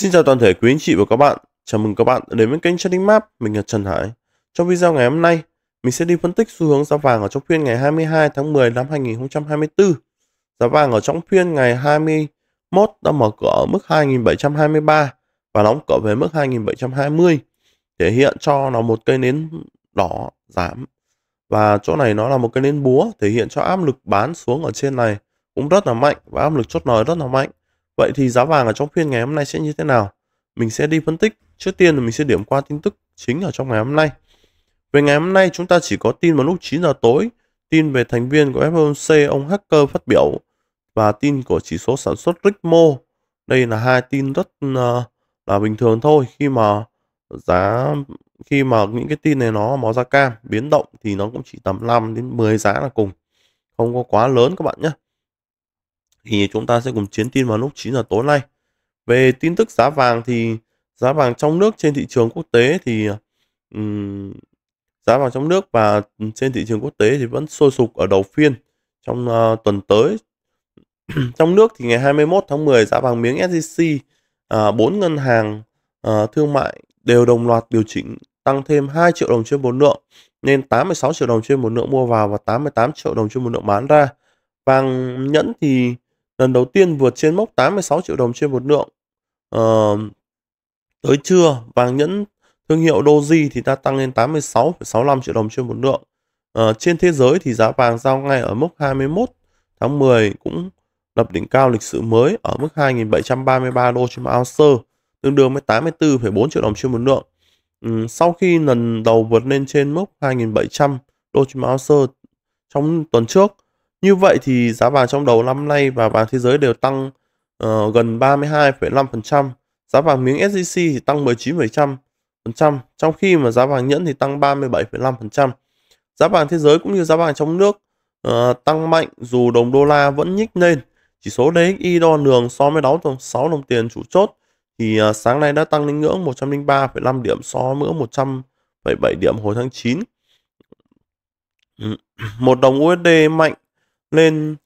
Xin chào toàn thể quý anh chị và các bạn. Chào mừng các bạn đến với kênh Trading Map, mình là Trần Hải. Trong video ngày hôm nay, mình sẽ đi phân tích xu hướng giá vàng ở trong phiên ngày 22 tháng 10 năm 2024. Giá vàng ở trong phiên ngày 21 đã mở cửa ở mức 2723 và đóng cửa về mức 2720, thể hiện cho nó một cây nến đỏ giảm. Và chỗ này nó là một cây nến búa, thể hiện cho áp lực bán xuống ở trên này cũng rất là mạnh và áp lực chốt lời rất là mạnh. Vậy thì giá vàng ở trong phiên ngày hôm nay sẽ như thế nào? Mình sẽ đi phân tích. Trước tiên là mình sẽ điểm qua tin tức chính ở trong ngày hôm nay. Về ngày hôm nay chúng ta chỉ có tin vào lúc 9 giờ tối, tin về thành viên của FOMC ông Harker phát biểu và tin của chỉ số sản xuất Rigmo. Đây là hai tin rất là bình thường thôi, khi mà những cái tin này nó màu da cam biến động thì nó cũng chỉ tầm 5 đến 10 giá là cùng, không có quá lớn các bạn nhé. Thì chúng ta sẽ cùng chiến tin vào lúc 9 giờ tối nay. Về tin tức giá vàng thì giá vàng trong nước trên thị trường quốc tế thì giá vàng trong nước và trên thị trường quốc tế thì vẫn sôi sục ở đầu phiên trong tuần tới. Trong nước thì ngày 21 tháng 10 giá vàng miếng SJC, 4 ngân hàng thương mại đều đồng loạt điều chỉnh tăng thêm 2 triệu đồng trên một lượng, nên 86 triệu đồng trên một lượng mua vào và 88 triệu đồng trên một lượng bán ra. Vàng nhẫn thì lần đầu tiên vượt trên mốc 86 triệu đồng trên một lượng. Tới trưa, vàng nhẫn thương hiệu Doji thì đã tăng lên 86,65 triệu đồng trên một lượng. Trên thế giới thì giá vàng giao ngay ở mốc 21 tháng 10 cũng lập đỉnh cao lịch sử mới ở mức 2.733 đô trên một ounce, tương đương với 84,4 triệu đồng trên một lượng. Sau khi lần đầu vượt lên trên mốc 2.700 đô trên một ounce trong tuần trước. Như vậy thì giá vàng trong đầu năm nay và vàng thế giới đều tăng gần 32,5%. Giá vàng miếng SJC thì tăng 19%, trong khi mà giá vàng nhẫn thì tăng 37,5%. Giá vàng thế giới cũng như giá vàng trong nước tăng mạnh dù đồng đô la vẫn nhích lên. Chỉ số DXY đo lường so với 6 đồng tiền chủ chốt thì sáng nay đã tăng lên ngưỡng 103,5 điểm so với 100,7 điểm hồi tháng 9. 1 đồng USD mạnh lên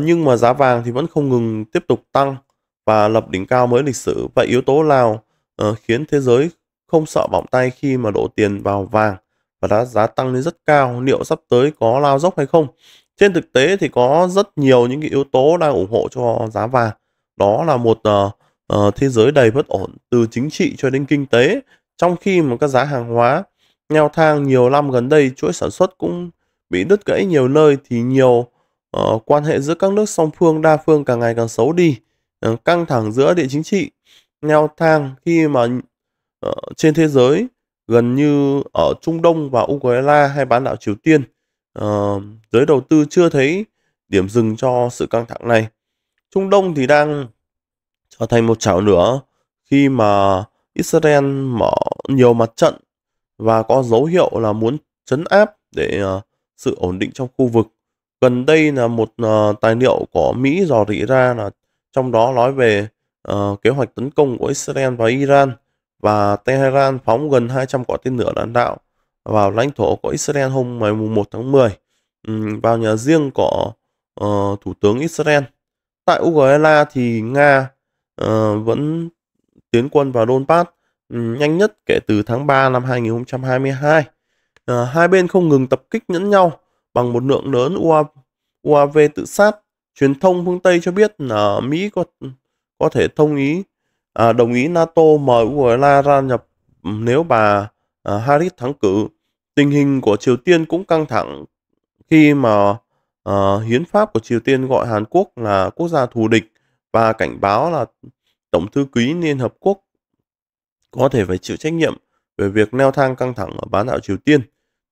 nhưng mà giá vàng thì vẫn không ngừng tiếp tục tăng và lập đỉnh cao mới lịch sử. Vậy yếu tố nào khiến thế giới không sợ bỏng tay khi mà đổ tiền vào vàng và đã giá tăng lên rất cao? Liệu sắp tới có lao dốc hay không? Trên thực tế thì có rất nhiều những cái yếu tố đang ủng hộ cho giá vàng. Đó là một thế giới đầy bất ổn từ chính trị cho đến kinh tế, trong khi mà các giá hàng hóa leo thang nhiều năm gần đây, chuỗi sản xuất cũng bị đứt gãy nhiều nơi, thì nhiều quan hệ giữa các nước song phương đa phương càng ngày càng xấu đi. Căng thẳng giữa địa chính trị leo thang khi mà trên thế giới gần như ở Trung Đông và Ukraine hay bán đảo Triều Tiên, giới đầu tư chưa thấy điểm dừng cho sự căng thẳng này. Trung Đông thì đang trở thành một chảo lửa khi mà Israel mở nhiều mặt trận và có dấu hiệu là muốn trấn áp để sự ổn định trong khu vực. Gần đây là một tài liệu của Mỹ dò rỉ ra là trong đó nói về kế hoạch tấn công của Israel và Iran, và Tehran phóng gần 200 quả tên lửa đạn đạo vào lãnh thổ của Israel hôm ngày 1 tháng 10 vào nhà riêng của Thủ tướng Israel. Tại Ukraine thì Nga vẫn tiến quân vào Donbass nhanh nhất kể từ tháng 3 năm 2022. Hai bên không ngừng tập kích lẫn nhau bằng một lượng lớn UAV tự sát. Truyền thông phương Tây cho biết là Mỹ có thể đồng ý NATO mời Ukraine gia nhập nếu bà Harris thắng cử. Tình hình của Triều Tiên cũng căng thẳng khi mà hiến pháp của Triều Tiên gọi Hàn Quốc là quốc gia thù địch và cảnh báo là Tổng thư ký Liên Hợp Quốc có thể phải chịu trách nhiệm về việc leo thang căng thẳng ở bán đảo Triều Tiên.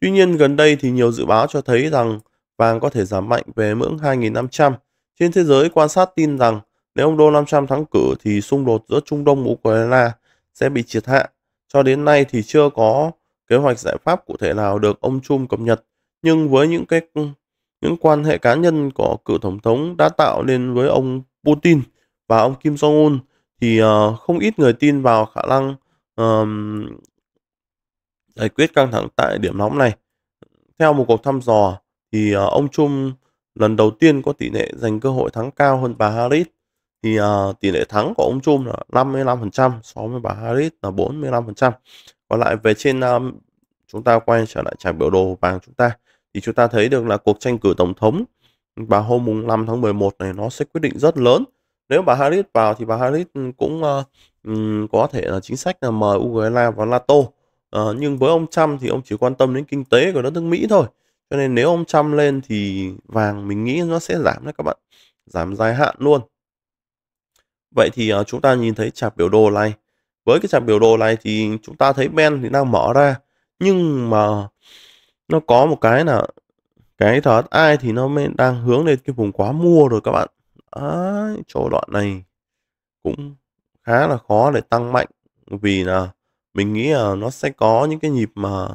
Tuy nhiên gần đây thì nhiều dự báo cho thấy rằng vàng có thể giảm mạnh về ngưỡng 2.500. Trên thế giới, quan sát tin rằng nếu ông Donald Trump thắng cử thì xung đột giữa Trung Đông và Ukraine sẽ bị triệt hạ. Cho đến nay thì chưa có kế hoạch giải pháp cụ thể nào được ông Trump cập nhật. Nhưng với những quan hệ cá nhân của cựu tổng thống đã tạo nên với ông Putin và ông Kim Jong-un thì không ít người tin vào khả năng giải quyết căng thẳng tại điểm nóng này. Theo một cuộc thăm dò thì ông Trump lần đầu tiên có tỷ lệ giành cơ hội thắng cao hơn bà Harris. thì tỷ lệ thắng của ông Trump là 55%, so với bà Harris là 45%. Còn lại về trên, chúng ta quay trở lại trải biểu đồ vàng chúng ta, thì chúng ta thấy được là cuộc tranh cử tổng thống vào hôm mùng 5 tháng 11 này nó sẽ quyết định rất lớn. Nếu bà Harris vào thì bà Harris cũng có thể là chính sách là mời Ukraine vào NATO. Nhưng với ông Trump thì ông chỉ quan tâm đến kinh tế của đất nước Mỹ thôi. Cho nên nếu ông Trump lên thì vàng mình nghĩ nó sẽ giảm đấy các bạn. Giảm dài hạn luôn. Vậy thì chúng ta nhìn thấy chart biểu đồ này. Với cái chart biểu đồ này thì chúng ta thấy Ben thì đang mở ra. Nhưng mà nó có một cái là cái THI thì nó mới đang hướng lên cái vùng quá mua rồi các bạn. Đấy, chỗ đoạn này cũng khá là khó để tăng mạnh. Vì là mình nghĩ là nó sẽ có những cái nhịp mà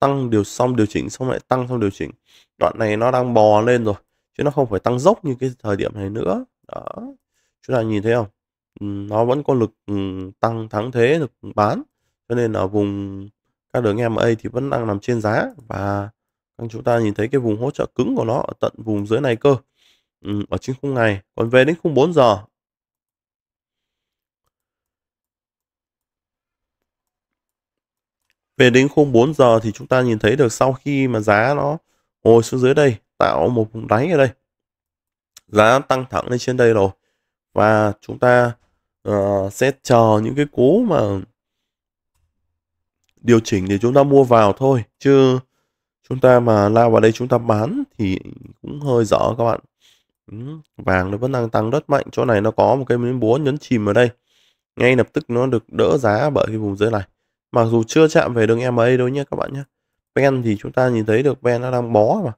tăng điều chỉnh xong lại tăng xong điều chỉnh. Đoạn này nó đang bò lên rồi, chứ nó không phải tăng dốc như cái thời điểm này nữa. Đó, chúng ta nhìn thấy không? Nó vẫn có lực tăng thắng thế, lực bán. Cho nên ở vùng các đường EMA thì vẫn đang nằm trên giá. Và chúng ta nhìn thấy cái vùng hỗ trợ cứng của nó ở tận vùng dưới này cơ. Ở trên khung này. Còn về đến khung 4 giờ. Về đến khung 4 giờ thì chúng ta nhìn thấy được sau khi mà giá nó hồi xuống dưới đây, tạo một vùng đáy ở đây, giá tăng thẳng lên trên đây rồi. Và chúng ta sẽ chờ những cái cú mà điều chỉnh để chúng ta mua vào thôi. Chứ chúng ta mà lao vào đây chúng ta bán thì cũng hơi dở các bạn. Vàng nó vẫn đang tăng rất mạnh. Chỗ này nó có một cái miếng búa nhấn chìm ở đây. Ngay lập tức nó được đỡ giá bởi cái vùng dưới này. Mặc dù chưa chạm về đường MA đâu nhé các bạn nhé. Ben thì chúng ta nhìn thấy được Ben nó đang bó mà.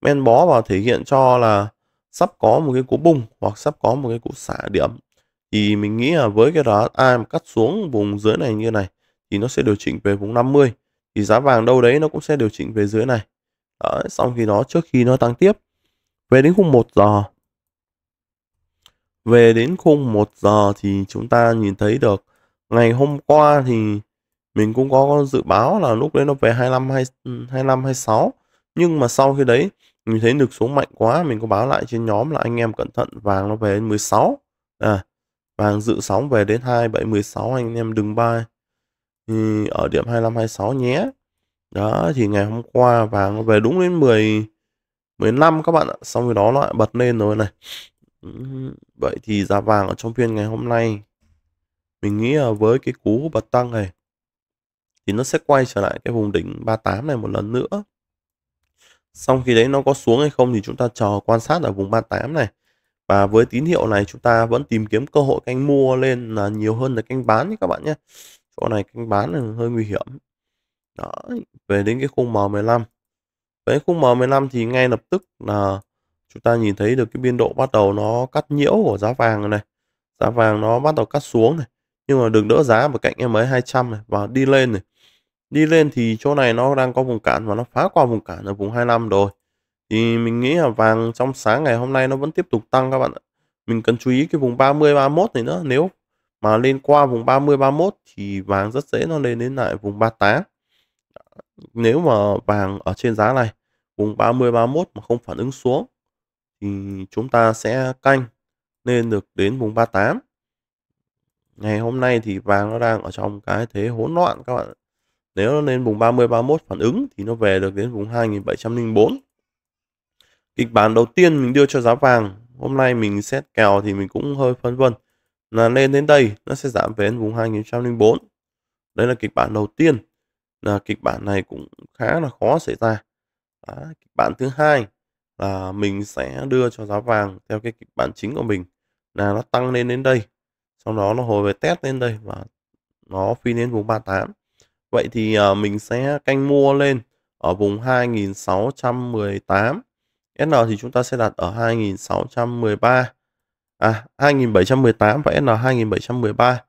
Ben bó vào thể hiện cho là sắp có một cái cú bùng hoặc sắp có một cái cú xả điểm. Thì mình nghĩ là với cái RSI mà cắt xuống vùng dưới này như này thì nó sẽ điều chỉnh về vùng 50. Thì giá vàng đâu đấy nó cũng sẽ điều chỉnh về dưới này. Đấy, xong khi đó trước khi nó tăng tiếp. Về đến khung 1 giờ. Về đến khung 1 giờ thì chúng ta nhìn thấy được ngày hôm qua thì mình cũng có dự báo là lúc đấy nó về 25, 26. Nhưng mà sau khi đấy mình thấy lực xuống mạnh quá. Mình có báo lại trên nhóm là anh em cẩn thận, vàng nó về đến 16. Vàng dự sóng về đến 27, 16. Anh em đừng buy ở điểm 25, 26 nhé. Đó thì ngày hôm qua vàng nó về đúng đến 15 các bạn ạ. Xong rồi đó nó lại bật lên rồi này. Vậy thì giá vàng ở trong phiên ngày hôm nay mình nghĩ là với cái cú bật tăng này thì nó sẽ quay trở lại cái vùng đỉnh 38 này một lần nữa. Xong khi đấy nó có xuống hay không thì chúng ta chờ quan sát ở vùng 38 này. Và với tín hiệu này chúng ta vẫn tìm kiếm cơ hội canh mua lên là nhiều hơn là canh bán các bạn nhé. Chỗ này canh bán là hơi nguy hiểm. Đó, về đến cái khung M15. Với khung M15 thì ngay lập tức là chúng ta nhìn thấy được cái biên độ bắt đầu nó cắt nhiễu của giá vàng này. Giá vàng nó bắt đầu cắt xuống này. Nhưng mà đừng đỡ giá vào cạnh MA200 này và đi lên này. Đi lên thì chỗ này nó đang có vùng cản và nó phá qua vùng cản ở vùng 25 rồi. Thì mình nghĩ là vàng trong sáng ngày hôm nay nó vẫn tiếp tục tăng các bạn ạ. Mình cần chú ý cái vùng 30-31 này nữa. Nếu mà lên qua vùng 30-31 thì vàng rất dễ nó lên đến lại vùng 38. Nếu mà vàng ở trên giá này, vùng 30-31 mà không phản ứng xuống thì chúng ta sẽ canh lên được đến vùng 38. Ngày hôm nay thì vàng nó đang ở trong cái thế hỗn loạn các bạn. Nếu nó lên vùng 30-31 phản ứng thì nó về được đến vùng 2704. Kịch bản đầu tiên mình đưa cho giá vàng. Hôm nay mình xét kèo thì mình cũng hơi phân vân. Là lên đến đây nó sẽ giảm về đến vùng 2704. Đấy là kịch bản đầu tiên. Là kịch bản này cũng khá là khó xảy ra. Đó, kịch bản thứ hai là mình sẽ đưa cho giá vàng theo cái kịch bản chính của mình. Là nó tăng lên đến đây. Sau đó nó hồi về test lên đây và nó phi đến vùng 38. Vậy thì mình sẽ canh mua lên ở vùng 2618. SN thì chúng ta sẽ đặt ở 2613. 2718 và SN 2713.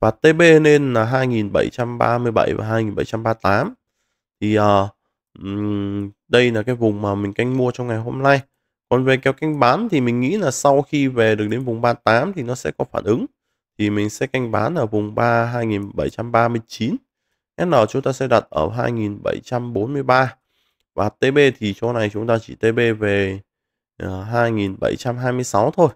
Và TB nên là 2737 và 2738. Thì đây là cái vùng mà mình canh mua trong ngày hôm nay. Còn về kèo canh bán thì mình nghĩ là sau khi về được đến vùng 38 thì nó sẽ có phản ứng. Thì mình sẽ canh bán ở vùng 2739. SN chúng ta sẽ đặt ở 2743. Và TB thì chỗ này chúng ta chỉ TB về 2726 thôi.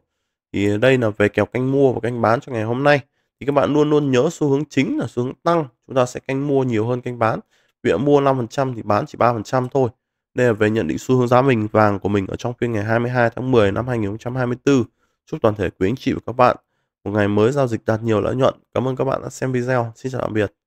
Thì đây là về kèo canh mua và canh bán cho ngày hôm nay. Thì các bạn luôn luôn nhớ xu hướng chính là xu hướng tăng, chúng ta sẽ canh mua nhiều hơn canh bán. Vì mua 5% thì bán chỉ 3% thôi. Đây là về nhận định xu hướng giá mình vàng của mình ở trong phiên ngày 22 tháng 10 năm 2024. Chúc toàn thể quý anh chị và các bạn một ngày mới giao dịch đạt nhiều lợi nhuận. Cảm ơn các bạn đã xem video. Xin chào tạm biệt.